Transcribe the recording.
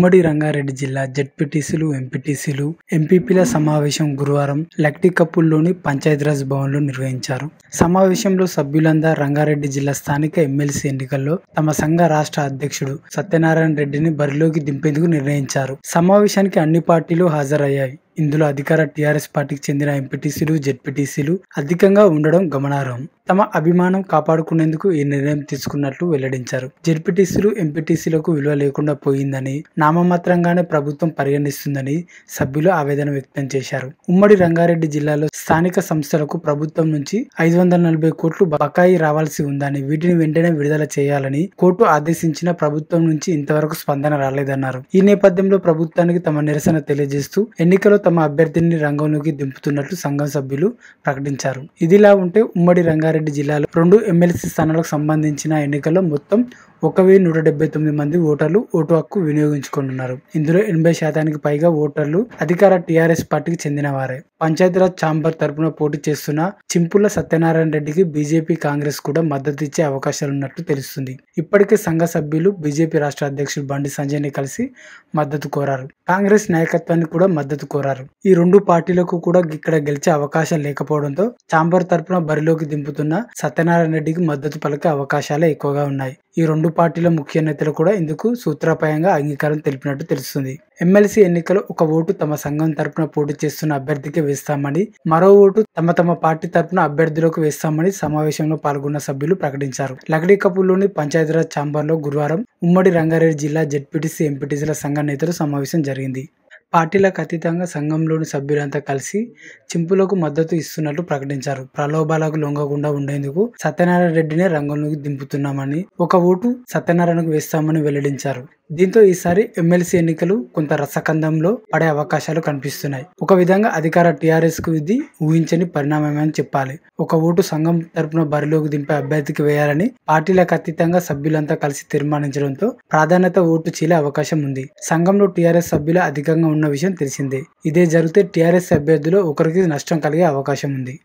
ఉమ్మడి రంగారెడ్డి జిల్లా జెడ్పీటీసీలు ఎంపీటీసీలు ఎంపీపీల సమావేశం గురువారం లక్టికప్పుల్లోని పంచాయతీరాజ్ భవన్లో నిర్వహించారు. సమావేశంలో సభ్యులంతా రంగారెడ్డి జిల్లా స్థానిక ఎమ్మెల్సీ ఎన్నికల్లో తమ సంఘ రాష్ట్ర అధ్యక్షుడు సత్యనారాయణ రెడ్డిని బరిలోకి దింపేందుకు నిర్ణయించారు. సమావేశానికి అన్ని పార్టీలు హాజరయ్యాయి. ఇందులో అధికార టీఆర్ఎస్ పార్టీకి చెందిన ఎంపీటీసీలు జెడ్పీటీసీలు అధికంగా ఉండడం గమనార్హం. తమ అభిమానం కాపాడుకునేందుకు ఈ నిర్ణయం తీసుకున్నట్లు వెల్లడించారు. జెడ్పీటీసీలు ఎంపీటీసీలకు విలువ లేకుండా పోయిందని, నామమాత్రంగానే ప్రభుత్వం పరిగణిస్తుందని సభ్యులు ఆవేదన వ్యక్తం చేశారు. ఉమ్మడి రంగారెడ్డి జిల్లాలో స్థానిక సంస్థలకు ప్రభుత్వం నుంచి 540 కోట్లు బకాయి రావాల్సి ఉందని, వీటిని వెంటనే విడుదల చేయాలని కోర్టు ఆదేశించిన ప్రభుత్వం నుంచి ఇంతవరకు స్పందన రాలేదన్నారు. ఈ నేపథ్యంలో ప్రభుత్వానికి తమ నిరసన తెలియజేస్తూ ఎన్నికలో తమ అభ్యర్థిని రంగంలోకి దింపుతున్నట్లు సంఘం సభ్యులు ప్రకటించారు. ఇదిలా ఉంటే ఉమ్మడి రంగారెడ్డి జిల్లాలో 2 ఎమ్మెల్సీ స్థానాలకు సంబంధించిన ఎన్నికల్లో మొత్తం 1179 మంది ఓటర్లు ఓటు హక్కు వినియోగించుకుంటున్నారు. ఇందులో 80% పైగా ఓటర్లు అధికార టీఆర్ఎస్ పార్టీకి చెందిన వారే. పంచాయతీరాజ్ ఛాంబర్ తరపున పోటీ చేస్తున్న చింపుల సత్యనారాయణ రెడ్డికి బీజేపీ, కాంగ్రెస్ కూడా మద్దతు ఇచ్చే అవకాశాలున్నట్లు తెలుస్తుంది. ఇప్పటికే సంఘ సభ్యులు బీజేపీ రాష్ట్ర అధ్యక్షుడు బండి సంజయ్ ని కలిసి మద్దతు కోరారు. కాంగ్రెస్ నాయకత్వాన్ని కూడా మద్దతు కోరారు. ఈ 2 పార్టీలకు కూడా ఇక్కడ గెలిచే అవకాశం లేకపోవడంతో ఛాంబర్ తరపున బరిలోకి దింపుతున్న సత్యనారాయణ రెడ్డికి మద్దతు పలికే అవకాశాలే ఎక్కువగా ఉన్నాయి. ఈ 2 పార్టీల ముఖ్య నేతలు కూడా ఇందుకు సూత్రప్రాయంగా అంగీకారం తెలిపినట్టు తెలుస్తుంది. ఎమ్మెల్సీ ఎన్నికలో 1 ఓటు తమ సంఘం తరపున పోటీ చేస్తున్న అభ్యర్థికి వేస్తామని, మరో ఓటు తమ పార్టీ తరపున అభ్యర్థులకు వేస్తామని సమావేశంలో పాల్గొన్న సభ్యులు ప్రకటించారు. లకడీకపూర్లోని పంచాయతీరాజ్ ఛాంబర్లో గురువారం ఉమ్మడి రంగారెడ్డి జిల్లా జెడ్పీటీసీ ఎంపీటీసీల సంఘ నేతల సమావేశం జరిగింది. పార్టీలకు అతీతంగా సంఘంలోని సభ్యులంతా కలిసి చింపులకు మద్దతు ఇస్తున్నట్లు ప్రకటించారు. ప్రలోభాలకు లొంగకుండా ఉండేందుకు సత్యనారాయణ రెడ్డినే రంగంలోకి దింపుతున్నామని, 1 ఓటు సత్యనారాయణకు వేస్తామని వెల్లడించారు. దీంతో ఈసారి ఎమ్మెల్సీ ఎన్నికలు కొంత రసకందంలో పడే అవకాశాలు కనిపిస్తున్నాయి. ఒక విధంగా అధికార టీఆర్ఎస్ కు ఇది ఊహించని పరిణామమని చెప్పాలి. 1 ఓటు సంఘం తరపున బరిలోకి దింపే అభ్యర్థికి వేయాలని పార్టీలకు అతీతంగా సభ్యులంతా కలిసి తీర్మానించడంతో ప్రాధాన్యత ఓటు చీలే అవకాశం ఉంది. సంఘంలో టీఆర్ఎస్ సభ్యులు అధికంగా ఉన్న విషయం తెలిసిందే. ఇదే జరిగితే టీఆర్ఎస్ అభ్యర్థులు ఒకరికి నష్టం కలిగే అవకాశం ఉంది.